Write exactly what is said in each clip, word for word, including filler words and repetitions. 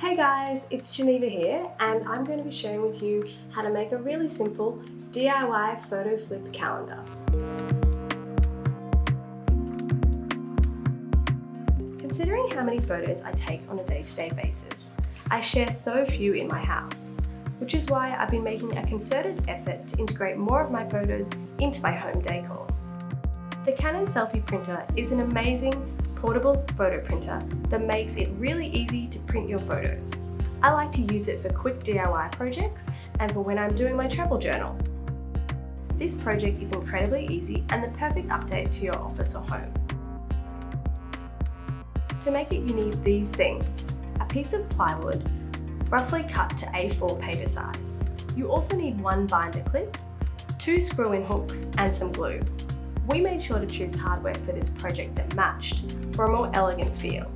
Hey guys, it's Geneva here and I'm going to be sharing with you how to make a really simple D I Y photo flip calendar. Considering how many photos I take on a day-to-day basis, I share so few in my house, which is why I've been making a concerted effort to integrate more of my photos into my home decor. The Canon SELPHY printer is an amazing portable photo printer that makes it really easy to print your photos. I like to use it for quick D I Y projects and for when I'm doing my travel journal. This project is incredibly easy and the perfect update to your office or home. To make it, you need these things: a piece of plywood, roughly cut to A four paper size. You also need one binder clip, two screw-in hooks and some glue. We made sure to choose hardware for this project that matched for a more elegant feel.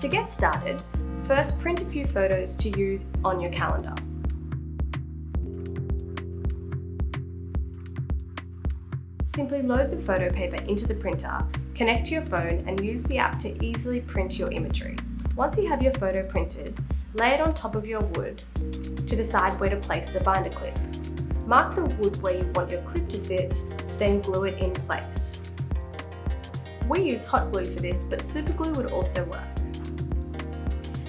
To get started, first print a few photos to use on your calendar. Simply load the photo paper into the printer, connect to your phone and use the app to easily print your imagery. Once you have your photo printed, lay it on top of your wood to decide where to place the binder clip. Mark the wood where you want your clip to sit, then glue it in place. We use hot glue for this, but super glue would also work.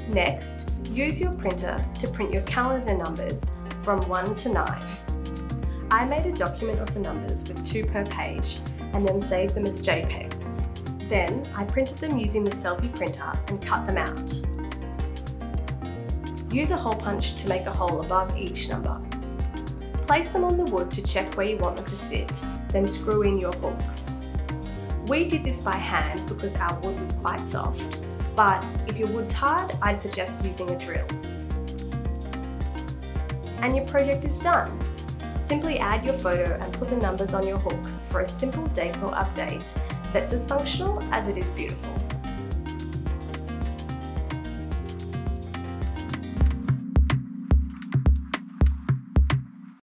Next, use your printer to print your calendar numbers from one to nine. I made a document of the numbers with two per page and then saved them as JPEGs. Then I printed them using the SELPHY printer and cut them out. Use a hole punch to make a hole above each number. Place them on the wood to check where you want them to sit, then screw in your hooks. We did this by hand because our wood was quite soft, but if your wood's hard, I'd suggest using a drill. And your project is done. Simply add your photo and put the numbers on your hooks for a simple decor update that's as functional as it is beautiful.